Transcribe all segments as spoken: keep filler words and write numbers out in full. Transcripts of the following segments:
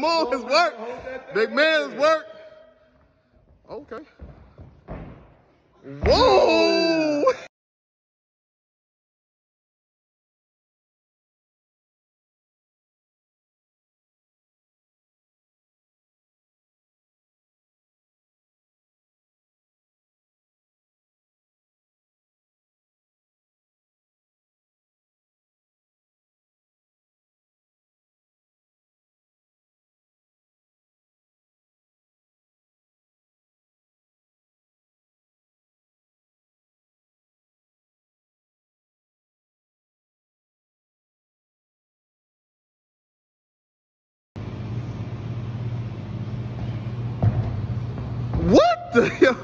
move. It's work. Big man, it's work. Okay. Whoa. What the hell?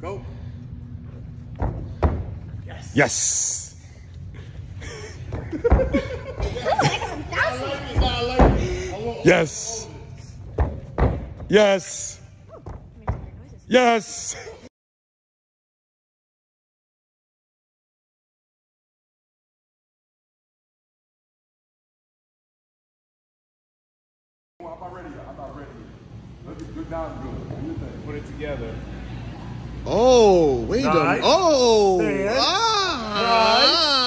Go. Yes. Yes. Yes. Yes. Yes. I'm not ready yet. I'm not ready yet. Look at good down good. Put it together. Oh, wait a minute. Nice. Oh, nice. Ah. Nice.